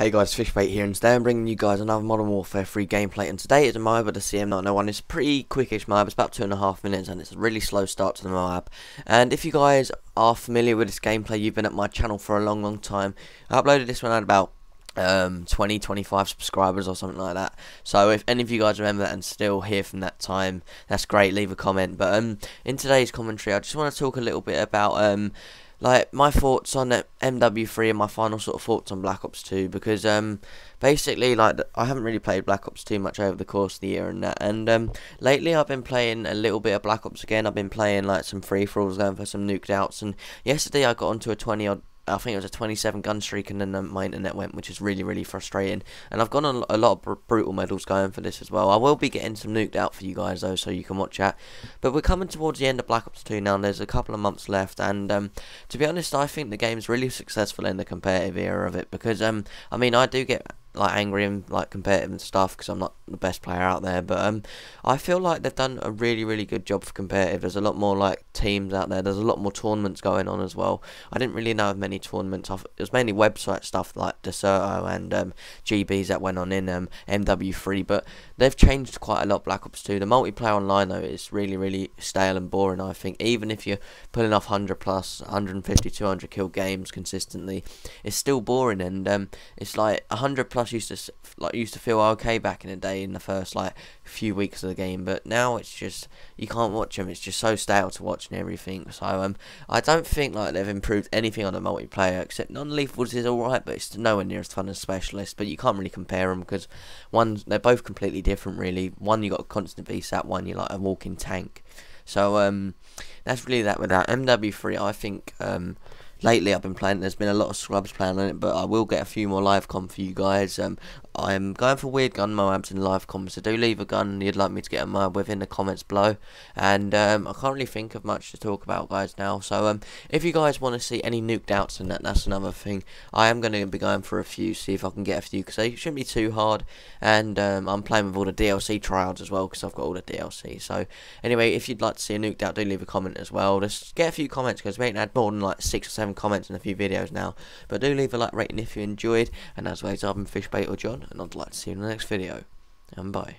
Hey guys, Fishbait here, and today I'm bringing you guys another Modern Warfare 3 gameplay, and today it's a MOAB of the CM901. It's a pretty quickish MOAB, it's about 2.5 minutes, and it's a really slow start to the MOAB. And if you guys are familiar with this gameplay, you've been at my channel for a long time. I uploaded this one at about 20-25 subscribers or something like that, so if any of you guys remember that and still here from that time, that's great, leave a comment. But in today's commentary I just want to talk a little bit about like my thoughts on MW3 and my final sort of thoughts on Black Ops 2, because basically, like, I haven't really played Black Ops 2 much over the course of the year and that, and lately I've been playing a little bit of Black Ops again. I've been playing like some free-for-alls, going for some nuked outs, and yesterday I got onto a 20-odd, I think it was a 27 gun streak, and then my internet went, which is really frustrating. And I've gone on a lot of brutal medals going for this as well. I will be getting some nuked out for you guys though, so you can watch that. But we're coming towards the end of Black Ops 2 now, and there's a couple of months left, and to be honest, I think the game's really successful in the competitive era of it, because I mean, I do get like angry and like competitive and stuff because I'm not the best player out there, but I feel like they've done a really good job for competitive. There's a lot more like teams out there, there's a lot more tournaments going on as well. I didn't really know of many tournaments. It was mainly website stuff like Deserto and GBs that went on in MW3, but they've changed quite a lot. Black Ops 2, the multiplayer online though, is really stale and boring, I think. Even if you're pulling off 100+, 150, 200 kill games consistently, it's still boring. And it's like 100+ used to feel okay back in the day, in the first like few weeks of the game, but now it's just, you can't watch them. It's just so stale to watch and everything. So I don't think like they've improved anything on the multiplayer, except non-lethals is alright, but it's nowhere near as fun as Specialist. But you can't really compare them, because one, they're both completely different really. One, you got a constant VSAT, one you're like a walking tank. So that's really that with that. MW3, I think lately I've been playing, there's been a lot of scrubs playing on it, but I will get a few more live com for you guys. I'm going for weird gun MOABs and live comms, so do leave a gun you'd like me to get a MOAB with in the comments below. And I can't really think of much to talk about guys now, so if you guys want to see any nuked outs and that's another thing. I am going to be going for a few, see if I can get a few, because they shouldn't be too hard. And I'm playing with all the DLC tryouts as well, because I've got all the DLC. So anyway, if you'd like to see a nuked out, do leave a comment as well. Just get a few comments, because we ain't had more than like 6 or 7 comments in a few videos now. But do leave a like rating if you enjoyed, and as always, I've been Fishbait or John, and I'd like to see you in the next video, and bye.